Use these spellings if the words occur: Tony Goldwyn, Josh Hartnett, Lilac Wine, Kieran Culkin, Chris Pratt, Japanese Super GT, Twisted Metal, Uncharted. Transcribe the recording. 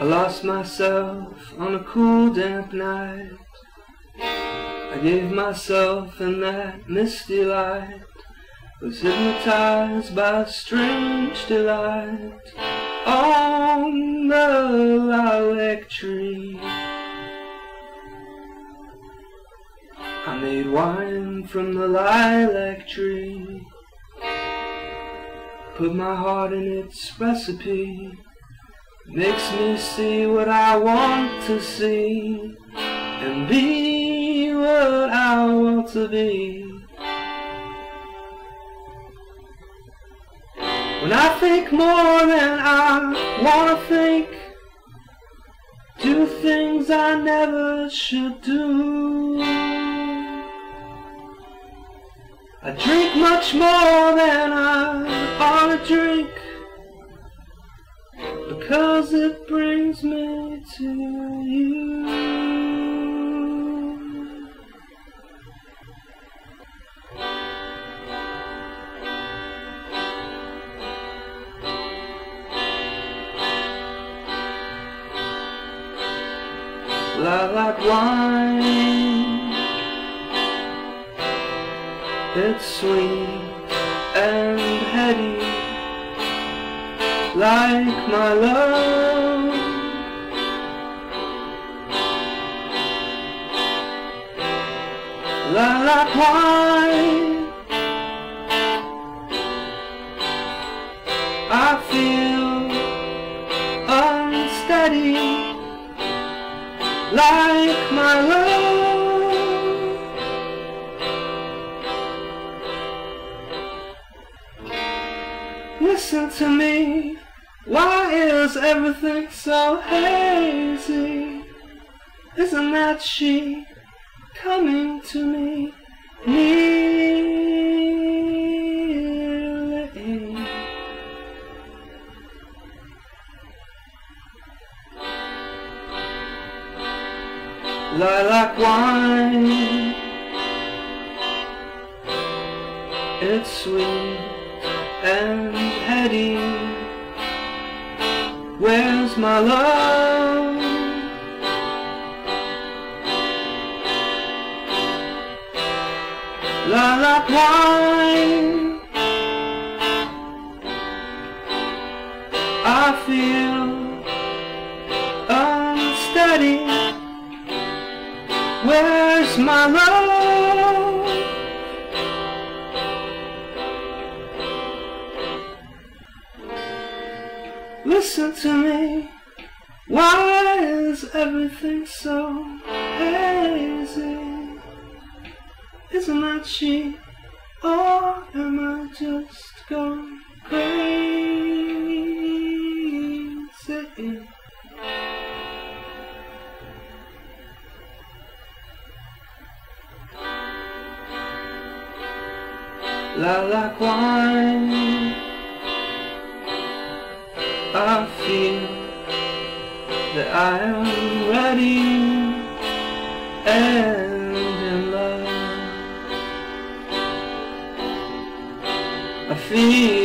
I lost myself on a cool damp night. I gave myself in that misty light, was hypnotized by a strange delight. On the lilac tree I made wine from the lilac tree, put my heart in its recipe. Makes me see what I want to see and be what I want to be. When I think more than I want to think, do things I never should do. I drink much more than I ought to drink, because it brings me to you. Lilac wine, it's sweet and heady, like my love. Lilac wine, I feel unsteady, like my love. Listen to me. Why is everything so hazy? Isn't that she coming to me nearly? Lilac wine, it's sweet and heady. Where's my love? Lilac wine, I feel unsteady. Where's my love? Listen to me, why is everything so hazy? Isn't that she, or am I just going crazy? Lilac wine, I feel that I am ready and in love. I feel